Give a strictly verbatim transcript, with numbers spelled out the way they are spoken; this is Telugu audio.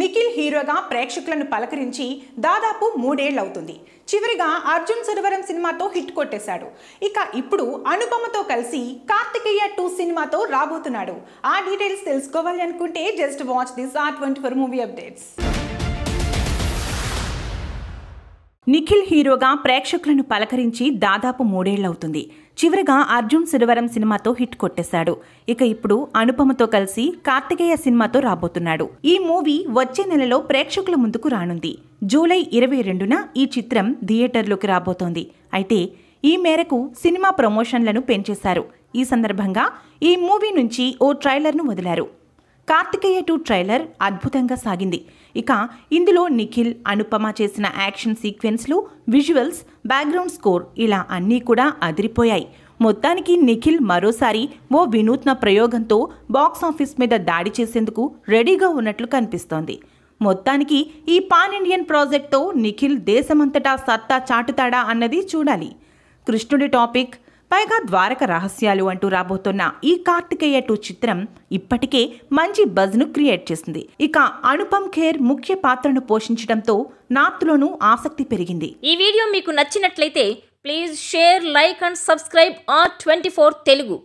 నిఖిల్ హీరోగా ప్రేక్షకులను పలకరించి దాదాపు మూడేళ్లు అవుతుంది. చివరిగా అర్జున్ సర్వరం సినిమాతో హిట్ కొట్టేశాడు. ఇక ఇప్పుడు అనుపమతో కలిసి కార్తికేయ టూ సినిమాతో రాబోతున్నాడు. ఆ డీటెయిల్స్ తెలుసుకోవాలి అనుకుంటే just watch this R twenty four movie updates. Nikhil హీరోగా ప్రేక్షకులను పలకరించి దాదాపు మూడేళ్లు అవుతుంది. చివరిగా అర్జున్ సిరివరం సినిమాతో హిట్ కొట్టేశాడు. ఇక ఇప్పుడు అనుపమతో కలిసి కార్తికేయ సినిమాతో రాబోతున్నాడు. ఈ మూవీ వచ్చే నెలలో ప్రేక్షకుల ముందుకు రానుంది. జూలై ఇరవై రెండున ఈ చిత్రం థియేటర్లోకి రాబోతోంది. అయితే ఈ మేరకు సినిమా ప్రమోషన్లను పెంచేశారు. ఈ సందర్భంగా ఈ మూవీ నుంచి ఓ ట్రైలర్ను వదిలారు. కార్తికేయ టూ ట్రైలర్ అద్భుతంగా సాగింది. ఇక ఇందులో నిఖిల్ అనుపమ చేసిన యాక్షన్ సీక్వెన్స్లు, విజువల్స్, బ్యాక్గ్రౌండ్ స్కోర్ ఇలా అన్నీ కూడా అదిరిపోయాయి. మొత్తానికి నిఖిల్ మరోసారి ఓ వినూత్న ప్రయోగంతో బాక్సాఫీస్ మీద దాడి చేసేందుకు రెడీగా ఉన్నట్లు కనిపిస్తోంది. మొత్తానికి ఈ పాన్ ఇండియన్ ప్రాజెక్ట్తో నిఖిల్ దేశమంతటా సత్తా చాటుతాడా అన్నది చూడాలి. కృష్ణుడి టాపిక్, పైగా ద్వారక రహస్యాలు అంటూ రాబోతున్న ఈ కార్తికేయ టూ చిత్రం ఇప్పటికే మంచి బజ్ను క్రియేట్ చేసింది. ఇక అనుపమ్ ఖేర్ ముఖ్య పాత్రను పోషించడంతో నార్త్లోనూ ఆసక్తి పెరిగింది. ఈ వీడియో మీకు నచ్చినట్లయితే please share, like and subscribe R twenty four Telugu.